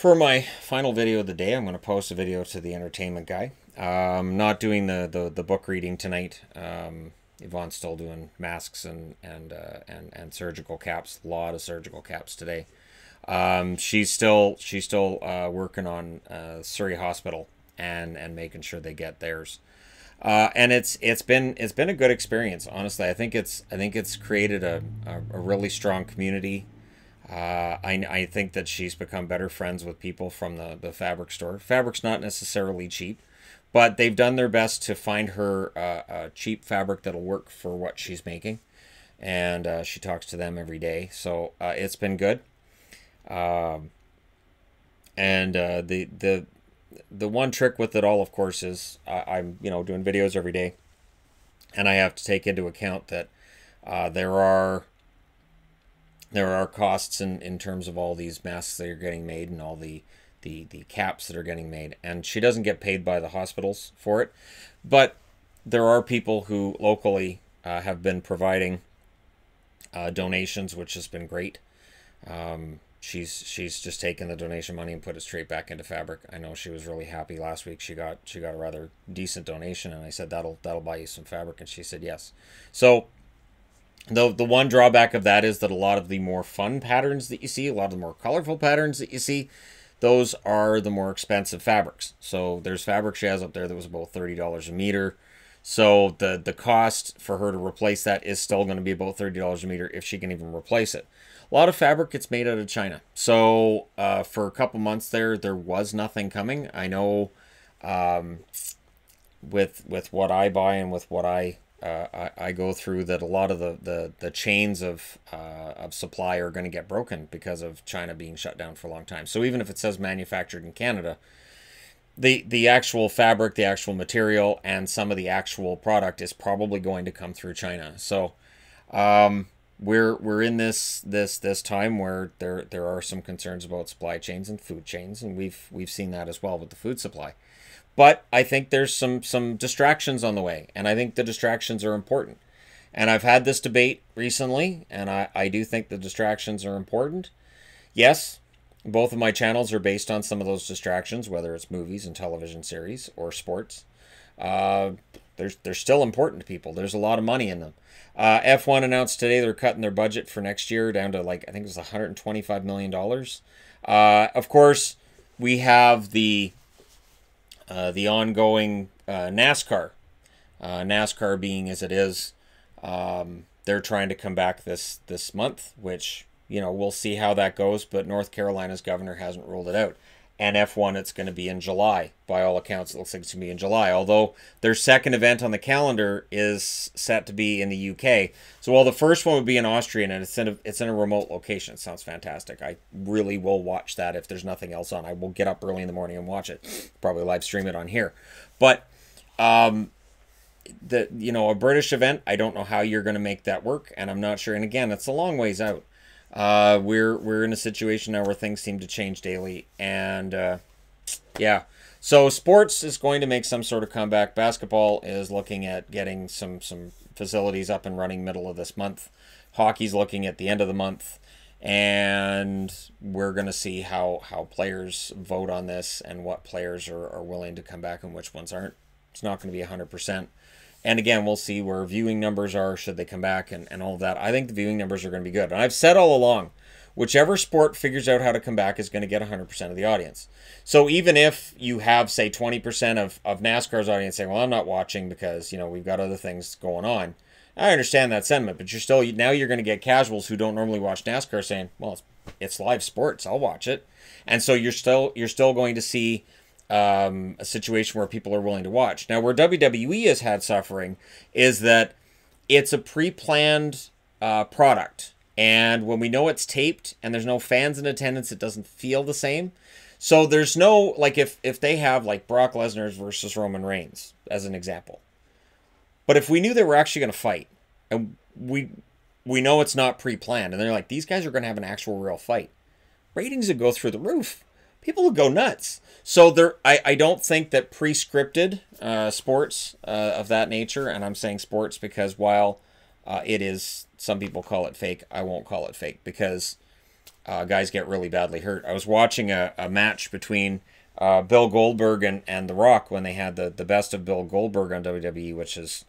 For my final video of the day, I'm going to post a video to The Entertainment Guy. I'm not doing the book reading tonight. Yvonne's still doing masks and surgical caps. A lot of surgical caps today. She's still working on Surrey Hospital and making sure they get theirs. And it's been a good experience, honestly. I think it's created a really strong community. I think that she's become better friends with people from the fabric store. Fabric's not necessarily cheap, but they've done their best to find her a cheap fabric that'll work for what she's making. And she talks to them every day. So it's been good. The one trick with it all, of course, is I'm doing videos every day, and I have to take into account that there are costs in terms of all these masks that are getting made and all the caps that are getting made. And she doesn't get paid by the hospitals for it, but there are people who locally have been providing donations, which has been great. She's just taken the donation money and put it straight back into fabric. I know she was really happy last week. She got a rather decent donation, and I said that'll buy you some fabric, and she said yes. So the one drawback of that is that a lot of the more fun patterns that you see, a lot of the more colorful patterns that you see, those are the more expensive fabrics. So there's fabric she has up there that was about $30 a meter. So the cost for her to replace that is still going to be about $30 a meter if she can even replace it. A lot of fabric gets made out of China. So for a couple months there was nothing coming. I know with what I buy and with what I go through, that a lot of the chains of supply are going to get broken because of China being shut down for a long time. So even if it says manufactured in Canada, the actual fabric, the actual material, and some of the actual product is probably going to come through China. So We're in this time where there are some concerns about supply chains and food chains, and we've seen that as well with the food supply. But I think there's some distractions on the way, and I think the distractions are important. And I've had this debate recently, and I do think the distractions are important. Yes, both of my channels are based on some of those distractions, whether it's movies and television series or sports. They're still important to people. There's a lot of money in them. F1 announced today they're cutting their budget for next year down to, like, I think it was $125 million. Of course, we have the ongoing NASCAR. NASCAR being as it is, they're trying to come back this month, which, we'll see how that goes. But North Carolina's governor hasn't ruled it out. And F1, it's going to be in July. By all accounts, it looks like it's going to be in July. Although their second event on the calendar is set to be in the UK. So while the first one would be in Austria, and it's in a remote location. It sounds fantastic. I really will watch that if there's nothing else on. I will get up early in the morning and watch it. Probably live stream it on here. But a British event, I don't know how you're going to make that work, and I'm not sure. And again, it's a long ways out. We're in a situation now where things seem to change daily, and yeah. So sports is going to make some sort of comeback. Basketball is looking at getting some facilities up and running middle of this month. Hockey's looking at the end of the month, and we're going to see how players vote on this and what players are willing to come back and which ones aren't. It's not going to be 100%. And again, we'll see where viewing numbers are, should they come back, and all of that. I think the viewing numbers are going to be good. And I've said all along, whichever sport figures out how to come back is going to get 100% of the audience. So even if you have, say, 20% of NASCAR's audience saying, well, I'm not watching because, we've got other things going on. I understand that sentiment, but now you're going to get casuals who don't normally watch NASCAR saying, well, it's live sports, I'll watch it. And so you're still going to see a situation where people are willing to watch. Now, where WWE has had suffering is that it's a pre-planned product. And when we know it's taped and there's no fans in attendance, it doesn't feel the same. So there's no, like, if they have, like, Brock Lesnar versus Roman Reigns, as an example. But if we knew they were actually going to fight, and we know it's not pre-planned, and they're like, these guys are going to have an actual real fight, ratings would go through the roof. People will go nuts. So I don't think that pre-scripted sports of that nature, and I'm saying sports because while it is, some people call it fake, I won't call it fake, because guys get really badly hurt. I was watching a match between Bill Goldberg and The Rock when they had the best of Bill Goldberg on WWE, which is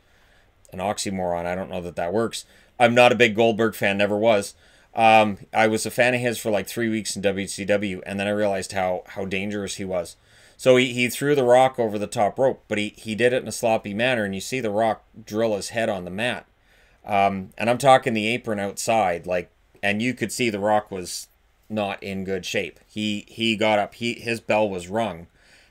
an oxymoron. I don't know that that works. I'm not a big Goldberg fan, never was. I was a fan of his for like 3 weeks in WCW, and then I realized how dangerous he was. So he threw The Rock over the top rope, but he did it in a sloppy manner, and you see The Rock drill his head on the mat. And I'm talking the apron outside, like, and you could see The Rock was not in good shape. He got up, his bell was rung,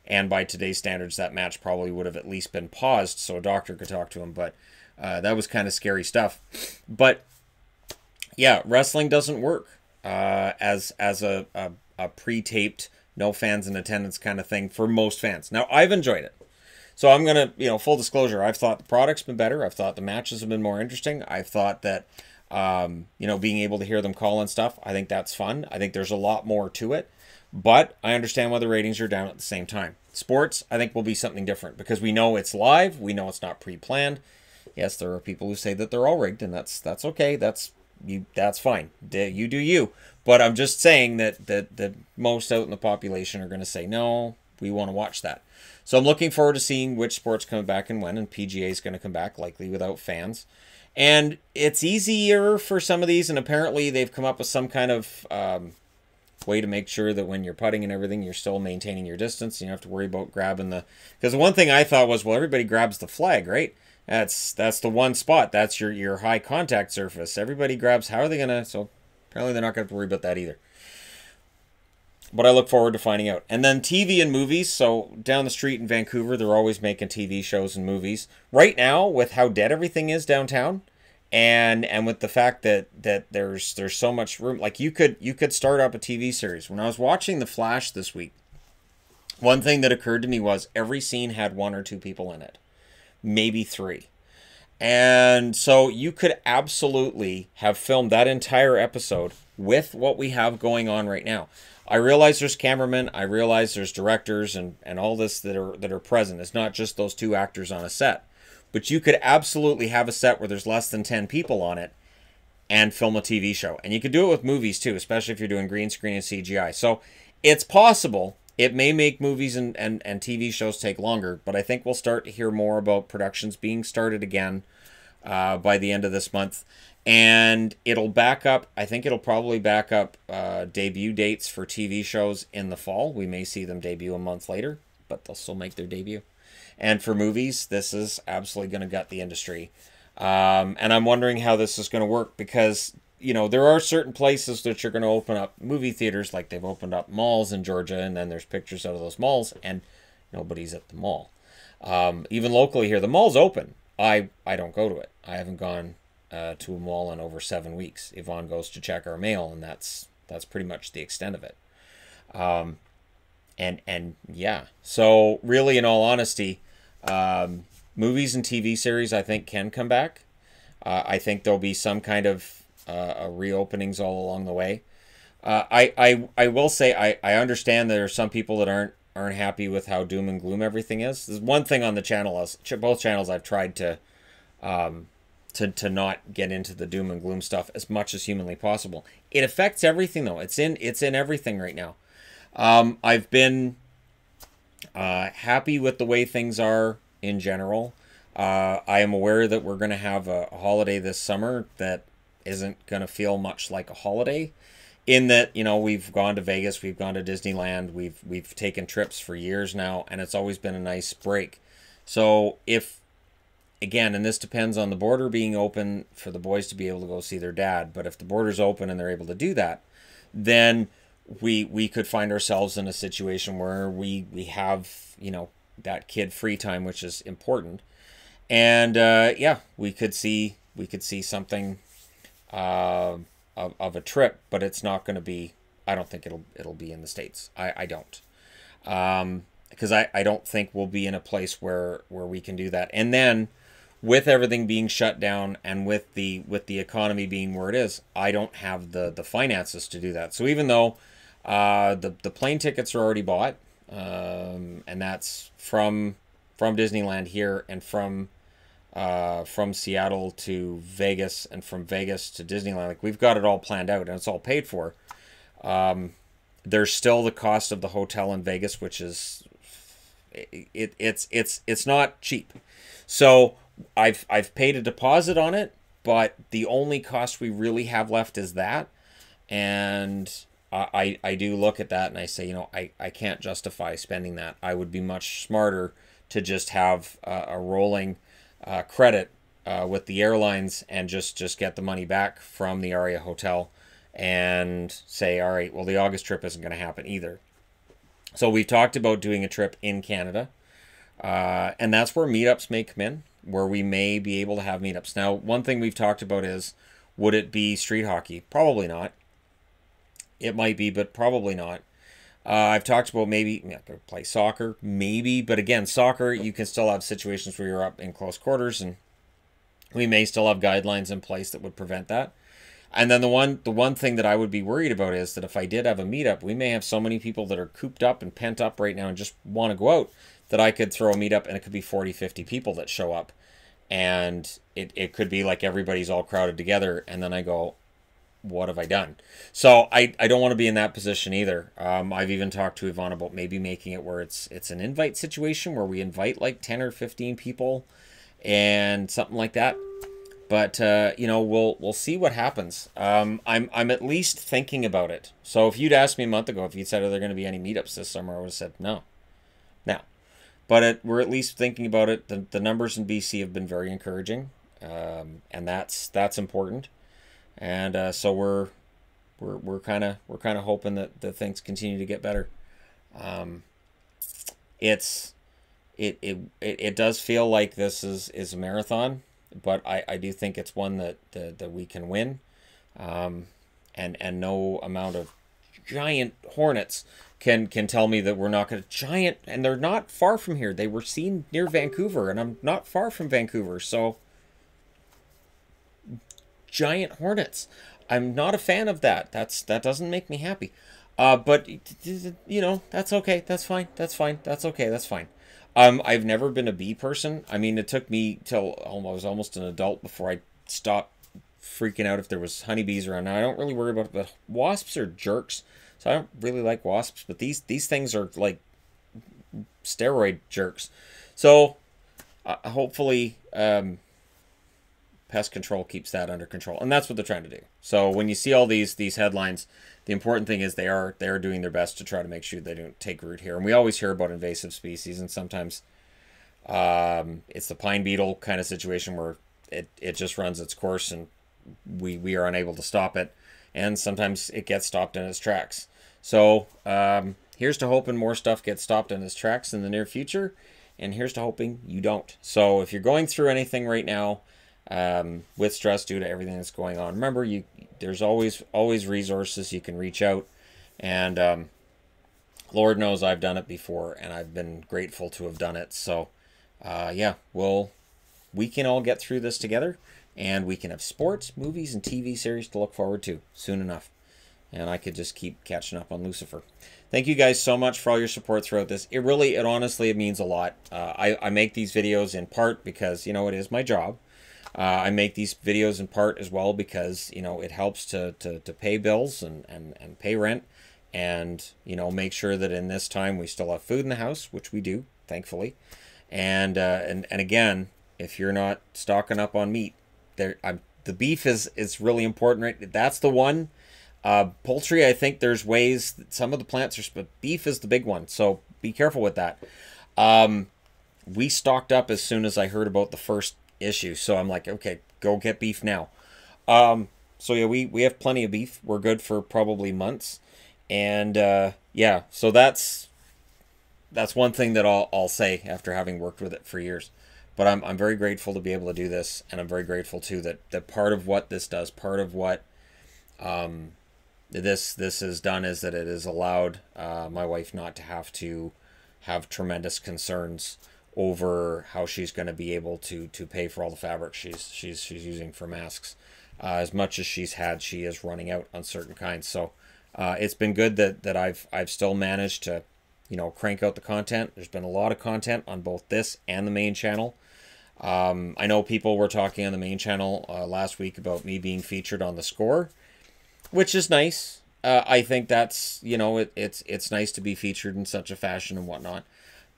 and by today's standards, that match probably would have at least been paused so a doctor could talk to him, but that was kind of scary stuff. But yeah, wrestling doesn't work as a pre-taped, no fans in attendance kind of thing for most fans. Now, I've enjoyed it. So I'm going to, you know, full disclosure, I've thought the product's been better. I've thought the matches have been more interesting. I've thought that, you know, being able to hear them call and stuff, I think that's fun. I think there's a lot more to it. But I understand why the ratings are down at the same time. Sports, I think, will be something different because we know it's live. We know it's not pre-planned. Yes, there are people who say that they're all rigged, and that's okay. That's fine. You do you. But I'm just saying that most out in the population are going to say, no, we want to watch that. So I'm looking forward to seeing which sports come back and when, and PGA is going to come back, likely without fans. And it's easier for some of these, and apparently they've come up with some kind of way to make sure that when you're putting and everything, you're still maintaining your distance. You don't have to worry about grabbing the... Because one thing I thought was, well, everybody grabs the flag, right? That's the one spot. That's your high contact surface. Everybody grabs... How are they going to... So apparently they're not going to have to worry about that either. But I look forward to finding out. And then TV and movies. So down the street in Vancouver, they're always making TV shows and movies. Right now, with how dead everything is downtown, and with the fact that there's so much room, like you could start up a TV series. When I was watching The Flash this week, one thing that occurred to me was every scene had one or two people in it, maybe three. And so you could absolutely have filmed that entire episode with what we have going on right now. I realize there's cameramen, I realize there's directors and all this that are present. It's not just those two actors on a set. But you could absolutely have a set where there's less than 10 people on it and film a TV show. And you could do it with movies too, especially if you're doing green screen and CGI. So it's possible. It may make movies and TV shows take longer, but I think we'll start to hear more about productions being started again by the end of this month. And it'll back up, I think it'll probably back up debut dates for TV shows in the fall. We may see them debut a month later, but they'll still make their debut. And for movies, this is absolutely going to gut the industry. And I'm wondering how this is going to work because, you know, there are certain places that you're going to open up movie theaters, like they've opened up malls in Georgia, and then there's pictures out of those malls, and nobody's at the mall. Even locally here, the mall's open. I don't go to it. I haven't gone... to a mall in over 7 weeks. Yvonne goes to check our mail, and that's pretty much the extent of it. And yeah, so really, in all honesty, movies and TV series I think can come back. I think there'll be some kind of reopenings all along the way. I will say I understand there are some people that aren't happy with how doom and gloom everything is. There's one thing on the channel, both channels, I've tried to not get into the doom and gloom stuff as much as humanly possible. It affects everything, though. It's in everything right now. I've been happy with the way things are in general. I am aware that we're going to have a holiday this summer that isn't going to feel much like a holiday, in that, you know, we've gone to Vegas, we've gone to Disneyland, we've taken trips for years now, and it's always been a nice break. So if... Again, and this depends on the border being open for the boys to be able to go see their dad. But if the border's open and they're able to do that, then we could find ourselves in a situation where we have, you know, that kid free time, which is important. And yeah, we could see something of a trip, but it's not going to be. I don't think it'll be in the States. I don't. Because I don't think we'll be in a place where we can do that. And then, with everything being shut down and with the economy being where it is, I don't have the finances to do that. So even though the plane tickets are already bought, and that's from Disneyland here and from Seattle to Vegas and from Vegas to Disneyland, like we've got it all planned out and it's all paid for. There's still the cost of the hotel in Vegas, which is it's not cheap. So I've paid a deposit on it, but the only cost we really have left is that. And I do look at that and I say, you know, I can't justify spending that. I would be much smarter to just have a rolling credit with the airlines and just get the money back from the Aria Hotel and say, all right, well, the August trip isn't going to happen either. So we've talked about doing a trip in Canada, and that's where meetups may come in, where we may be able to have meetups. Now, one thing we've talked about is, would it be street hockey? Probably not. It might be, but probably not. I've talked about maybe play soccer, maybe, but again, soccer, you can still have situations where you're up in close quarters, and we may still have guidelines in place that would prevent that. And then the one thing that I would be worried about is that if I did have a meetup, we may have so many people that are cooped up and pent up right now and just want to go out, that I could throw a meetup and it could be 40, 50 people that show up. And it could be like everybody's all crowded together. And then I go, what have I done? So I don't want to be in that position either. I've even talked to Yvonne about maybe making it where it's an invite situation where we invite like 10 or 15 people and something like that. But, you know, we'll see what happens. I'm at least thinking about it. So if you'd asked me a month ago, if you'd said, are there going to be any meetups this summer, I would have said no. Now, but we're at least thinking about it. The numbers in BC have been very encouraging, and that's important. And so we're kind of hoping that the things continue to get better. It does feel like this is a marathon. But I do think it's one that we can win, and no amount of giant hornets can tell me that we're not going to giant. And they're not far from here. They were seen near Vancouver, and I'm not far from Vancouver. So giant hornets, I'm not a fan of that. That doesn't make me happy. But you know, that's okay. That's fine. That's fine. That's okay. That's fine. I've never been a bee person. I mean, it took me till I was almost an adult before I stopped freaking out if there was honeybees around. Now, I don't really worry about it, but wasps are jerks, so I don't really like wasps. But these things are like steroid jerks. So hopefully pest control keeps that under control, and that's what they're trying to do. So when you see all these headlines, the important thing is they are doing their best to try to make sure they don't take root here. And we always hear about invasive species, and sometimes it's the pine beetle kind of situation where it just runs its course and we are unable to stop it. And sometimes it gets stopped in its tracks. So here's to hoping more stuff gets stopped in its tracks in the near future, and here's to hoping you don't. So if you're going through anything right now, with stress due to everything that's going on, remember, there's always resources you can reach out, and Lord knows I've done it before, and I've been grateful to have done it. So yeah, we can all get through this together, and we can have sports, movies, and TV series to look forward to soon enough. And I could just keep catching up on Lucifer. Thank you guys so much for all your support throughout this. It honestly, it means a lot. I make these videos in part because, you know, it is my job. I make these videos in part as well because, you know, it helps to pay bills and pay rent, and, you know, make sure that in this time we still have food in the house, which we do, thankfully. And again, if you're not stocking up on meat, the beef is really important, right? That's the one. Poultry, I think there's ways that some of the plants are, but beef is the big one. So be careful with that. We stocked up as soon as I heard about the first issue, so I'm like, okay, go get beef now. So yeah, we have plenty of beef. We're good for probably months, and yeah, so that's one thing that I'll say after having worked with it for years. But I'm very grateful to be able to do this, and I'm very grateful too that part of what this does, part of what this has done, is that it has allowed my wife not to have to have tremendous concerns over how she's going to be able to pay for all the fabric she's using for masks. As much as she's had, she is running out on certain kinds. So it's been good that I've still managed to, you know, crank out the content. There's been a lot of content on both this and the main channel. I know people were talking on the main channel last week about me being featured on The Score, which is nice. I think that's, you know, it's nice to be featured in such a fashion and whatnot.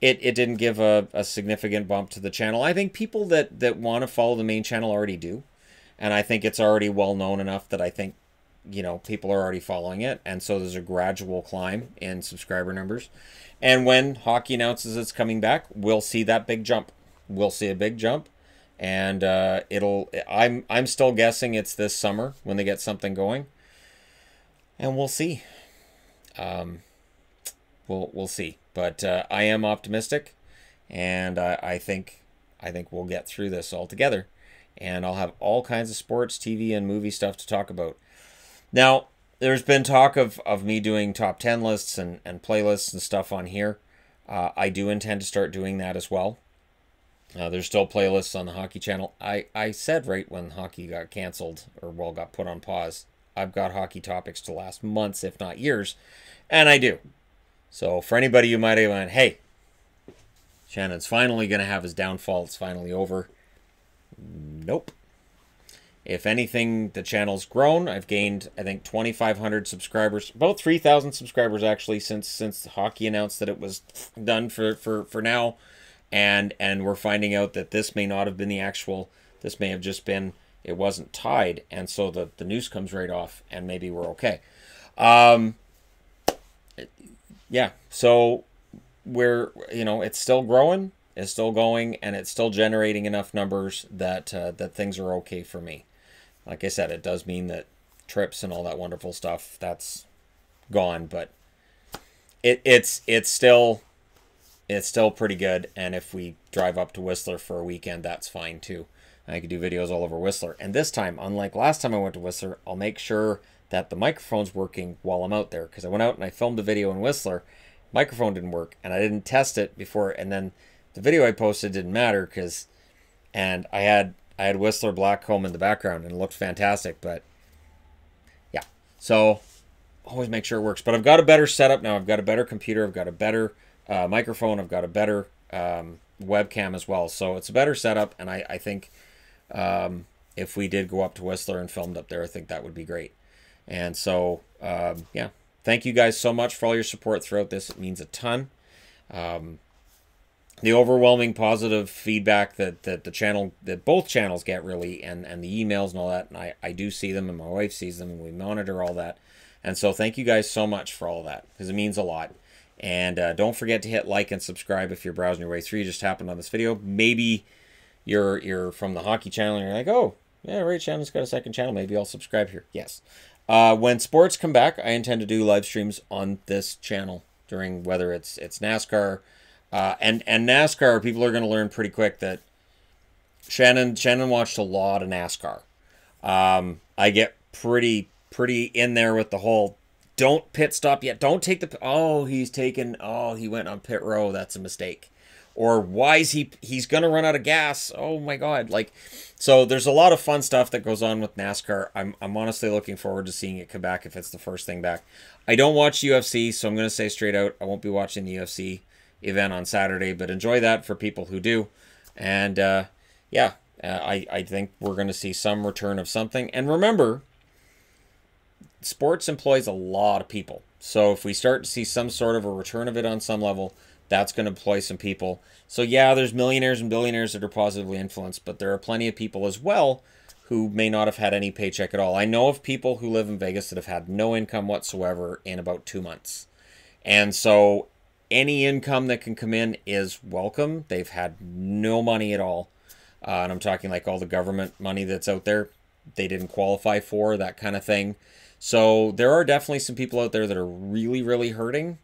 It didn't give a significant bump to the channel. I think people that want to follow the main channel already do. And I think it's already well known enough that I think, you know, people are already following it. And so there's a gradual climb in subscriber numbers. And when hockey announces it's coming back, we'll see that big jump. We'll see a big jump. And I'm still guessing it's this summer when they get something going. And we'll see. We'll see. But I am optimistic, and I think we'll get through this all together. And I'll have all kinds of sports, TV, and movie stuff to talk about. Now, there's been talk of me doing top 10 lists and playlists and stuff on here. I do intend to start doing that as well. There's still playlists on the hockey channel. I said right when hockey got canceled, or well, got put on pause, I've got hockey topics to last months, if not years, and I do. So for anybody who might have gone, hey, Shannon's finally going to have his downfall. It's finally over. Nope. If anything, the channel's grown. I've gained, I think, 2,500 subscribers, about 3,000 subscribers actually since hockey announced that it was done for now, and we're finding out that this may not have been the actual. This may have just been it wasn't tied, and so the news comes right off, and maybe we're okay. Yeah, so we're, you know, it's still growing, it's still going, and it's still generating enough numbers that that things are okay for me. Like I said, it does mean that trips and all that wonderful stuff, that's gone, but it's still pretty good. And if we drive up to Whistler for a weekend, that's fine too. I could do videos all over Whistler. And this time, unlike last time I went to Whistler, I'll make sure that the microphone's working while I'm out there, because I went out and I filmed a video in Whistler, microphone didn't work, and I didn't test it before, and then the video I posted didn't matter, because, and I had Whistler Blackcomb in the background and it looked fantastic, but yeah, so always make sure it works. But I've got a better setup now, I've got a better computer, I've got a better microphone, I've got a better webcam as well, so it's a better setup, and I think if we did go up to Whistler and filmed up there, I think that would be great. And so, yeah, thank you guys so much for all your support throughout this. It means a ton. The overwhelming positive feedback that the channel, that both channels get really, and the emails and all that, and I do see them, and my wife sees them, and we monitor all that. And so thank you guys so much for all that, because it means a lot. And don't forget to hit like and subscribe if you're browsing your way through. You just happened on this video. Maybe you're from the hockey channel and you're like, oh, yeah, right, Shannon's got a second channel. Maybe I'll subscribe here. Yes. When sports come back, I intend to do live streams on this channel during, whether it's NASCAR, and NASCAR, people are going to learn pretty quick that Shannon watched a lot of NASCAR. I get pretty in there with the whole don't pit stop yet. Don't take the, oh, he's taken, oh, he went on pit row. That's a mistake. Or why is he's going to run out of gas. Oh my God. Like, so there's a lot of fun stuff that goes on with NASCAR. I'm honestly looking forward to seeing it come back if it's the first thing back. I don't watch UFC, so I'm going to say straight out, I won't be watching the UFC event on Saturday, but enjoy that for people who do. And yeah, I think we're going to see some return of something. And remember, sports employs a lot of people. So if we start to see some sort of a return of it on some level, that's going to employ some people. So yeah, there's millionaires and billionaires that are positively influenced, but there are plenty of people as well who may not have had any paycheck at all. I know of people who live in Vegas that have had no income whatsoever in about 2 months. And so any income that can come in is welcome. They've had no money at all. And I'm talking like all the government money that's out there, they didn't qualify for, that kind of thing. So there are definitely some people out there that are really, really hurting.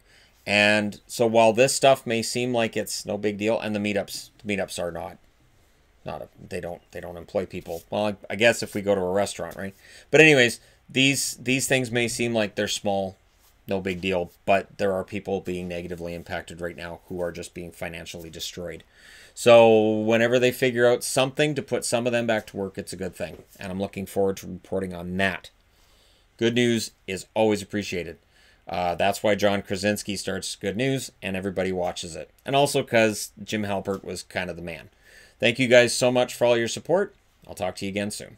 And so while this stuff may seem like it's no big deal, and the meetups are not, they don't employ people. Well, I guess if we go to a restaurant, right? But anyways, these things may seem like they're small, no big deal, but there are people being negatively impacted right now who are just being financially destroyed. So whenever they figure out something to put some of them back to work, it's a good thing. And I'm looking forward to reporting on that. Good news is always appreciated. That's why John Krasinski starts Good News and everybody watches it. And also because Jim Halpert was kind of the man. Thank you guys so much for all your support. I'll talk to you again soon.